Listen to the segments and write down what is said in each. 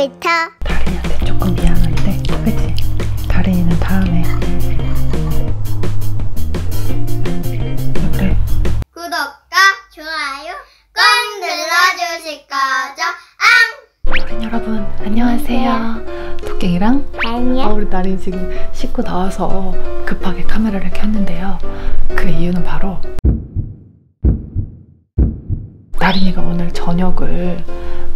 뱉어. 다린이한테 조금 미안한데, 그치? 다린이는 다음에. 그래. 구독과 좋아요 꼭 눌러주실 거죠? 앙! 어린 여러분, 안녕하세요. 토깽이랑 다린이요. 우리 다린이 지금 씻고 나와서 급하게 카메라를 켰는데요. 그 이유는 바로 다린이가 오늘 저녁을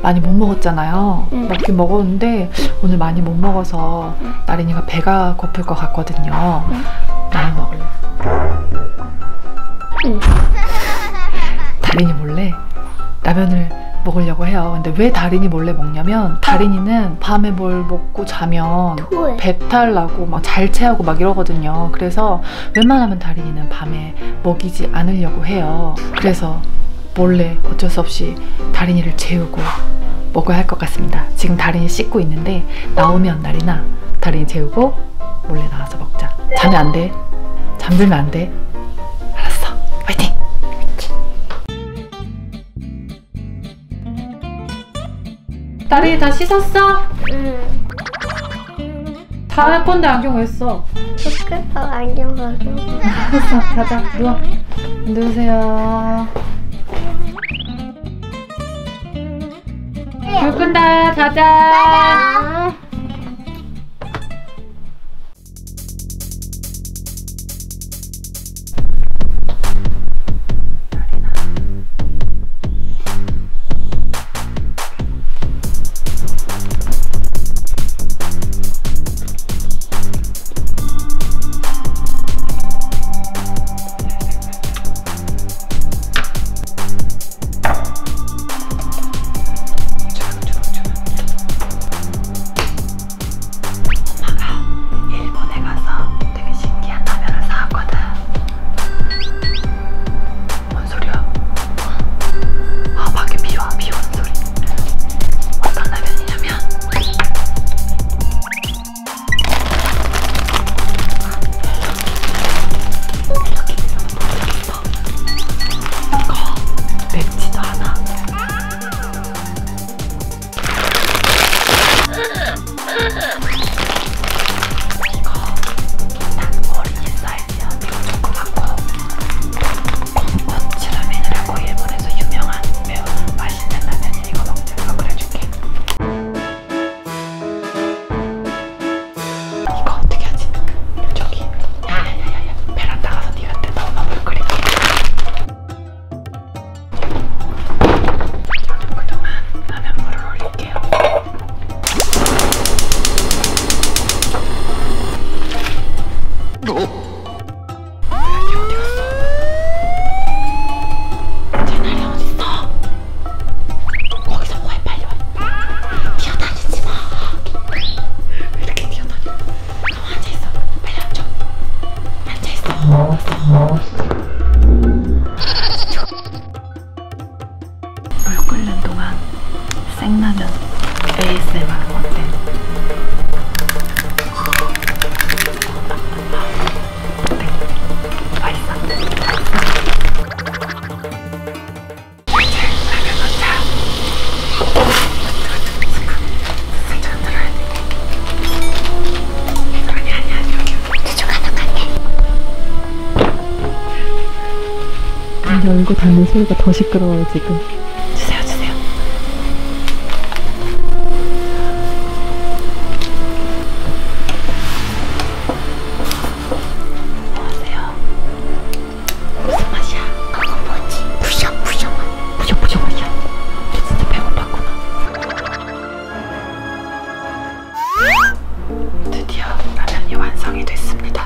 많이 못 먹었잖아요. 먹긴 먹었는데 오늘 많이 못 먹어서 다린이가 배가 고플 것 같거든요. 나는 먹을래. 다린이 몰래 라면을 먹으려고 해요. 근데 왜 다린이 몰래 먹냐면, 다린이는 밤에 뭘 먹고 자면 배탈 나고 막 잘체하고 막 이러거든요. 그래서 웬만하면 다린이는 밤에 먹이지 않으려고 해요. 그래서 몰래 어쩔 수 없이 다린이를 재우고 먹어야 할 것 같습니다. 지금 다린이 씻고 있는데 나오면 날이나 다린이 재우고 몰래 나와서 먹자. 자면 안 돼. 잠들면 안 돼. 알았어. 화이팅! 다린이 다 씻었어? 응. 다 할 건데 안경 왜 써? 스크럽 안경 가지고. 알았어. 가자. 누워. 누우세요. 불 끈다. 자자. 얼굴 닿는 소리가 더 시끄러워요 지금. 주세요 주세요. 안녕하세요. 무슨 맛이야? 그거 뭐지? 부셔부셔 맛. 부셔부셔 맛이야. 너 진짜 배고팠구나. 드디어 라면이 완성이 됐습니다.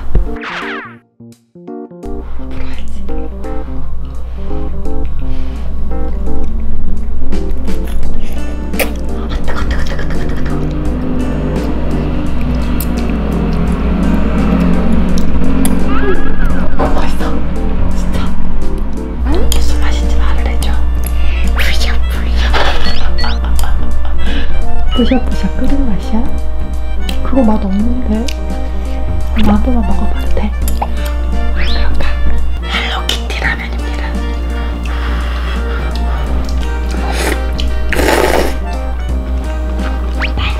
부샤부샤 끓인 맛이야? 그거 맛 없는데? 나도만 먹어봐도 돼? 그렇다. 헬로키티 라면입니다. 맛있어.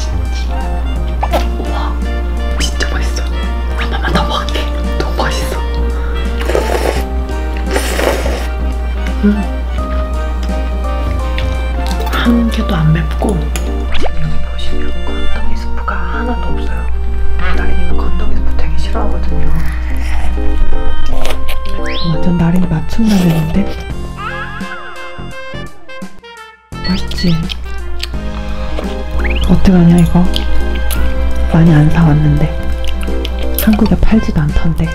한 개도 안 맵고, 여기 보시면 건더기 스프가 하나도 없어요. 나린이는 건더기 스프 되게 싫어하거든요. 완전 나린이 맞춘 라면인데? 맛있지? 어떡하냐 이거? 많이 안 사왔는데, 한국에 팔지도 않던데.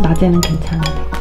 낮에는 괜찮은데.